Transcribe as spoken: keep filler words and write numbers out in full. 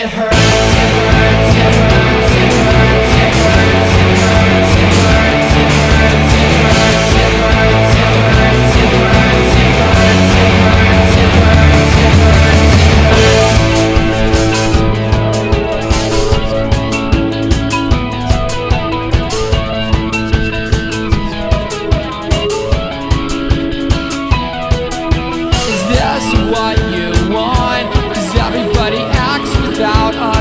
It hurts, it hurts, it hurts, it hurts, it hurts, it hurts, it hurts, it hurts, it hurts, it hurts, it hurts, it hurts, it hurts, it hurts, it hurts, it hurts, it hurts. Is this what you want? Does everybody act without us?